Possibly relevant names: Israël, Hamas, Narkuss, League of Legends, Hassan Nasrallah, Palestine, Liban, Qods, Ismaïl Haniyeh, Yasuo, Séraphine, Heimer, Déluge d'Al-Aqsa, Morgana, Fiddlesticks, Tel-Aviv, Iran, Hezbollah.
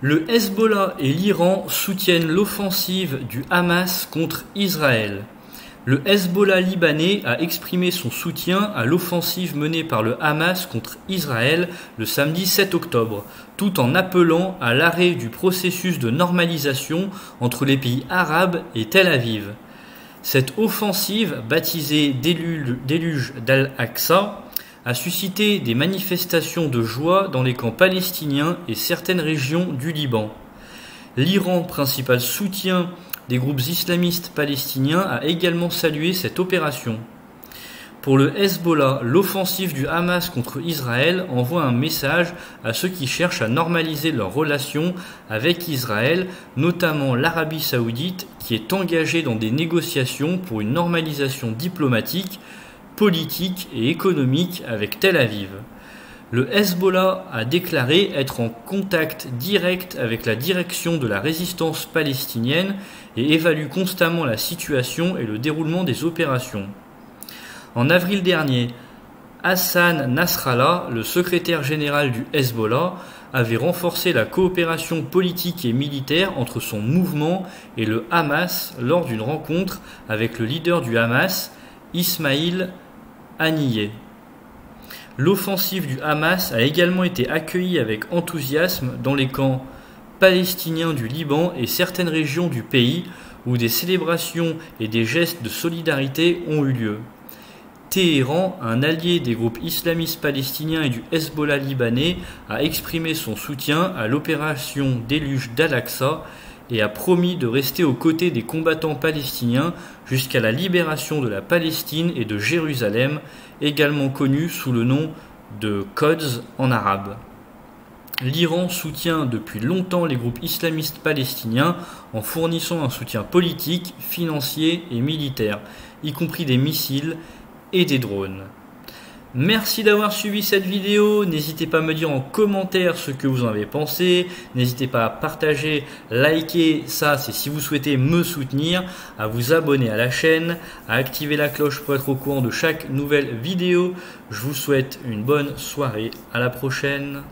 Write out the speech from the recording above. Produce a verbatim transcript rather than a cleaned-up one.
Le Hezbollah et l'Iran soutiennent l'offensive du Hamas contre Israël. Le Hezbollah libanais a exprimé son soutien à l'offensive menée par le Hamas contre Israël le samedi sept octobre, tout en appelant à l'arrêt du processus de normalisation entre les pays arabes et Tel Aviv. Cette offensive, baptisée Déluge d'Al-Aqsa, a suscité des manifestations de joie dans les camps palestiniens et certaines régions du Liban. L'Iran, principal soutien des groupes islamistes palestiniens, a également salué cette opération. Pour le Hezbollah, l'offensive du Hamas contre Israël envoie un message à ceux qui cherchent à normaliser leurs relations avec Israël, notamment l'Arabie saoudite, qui est engagée dans des négociations pour une normalisation diplomatique, politique et économique avec Tel Aviv. Le Hezbollah a déclaré être en contact direct avec la direction de la résistance palestinienne et évalue constamment la situation et le déroulement des opérations. En avril dernier, Hassan Nasrallah, le secrétaire général du Hezbollah, avait renforcé la coopération politique et militaire entre son mouvement et le Hamas lors d'une rencontre avec le leader du Hamas, Ismaïl Haniyeh. L'offensive du Hamas a également été accueillie avec enthousiasme dans les camps palestiniens du Liban et certaines régions du pays où des célébrations et des gestes de solidarité ont eu lieu. Téhéran, un allié des groupes islamistes palestiniens et du Hezbollah libanais, a exprimé son soutien à l'opération Déluge d'Al-Aqsa et a promis de rester aux côtés des combattants palestiniens jusqu'à la libération de la Palestine et de Jérusalem, également connue sous le nom de Qods en arabe. L'Iran soutient depuis longtemps les groupes islamistes palestiniens en fournissant un soutien politique, financier et militaire, y compris des missiles et des drones. Merci d'avoir suivi cette vidéo, n'hésitez pas à me dire en commentaire ce que vous en avez pensé, n'hésitez pas à partager, liker, ça c'est si vous souhaitez me soutenir, à vous abonner à la chaîne, à activer la cloche pour être au courant de chaque nouvelle vidéo. Je vous souhaite une bonne soirée, à la prochaine.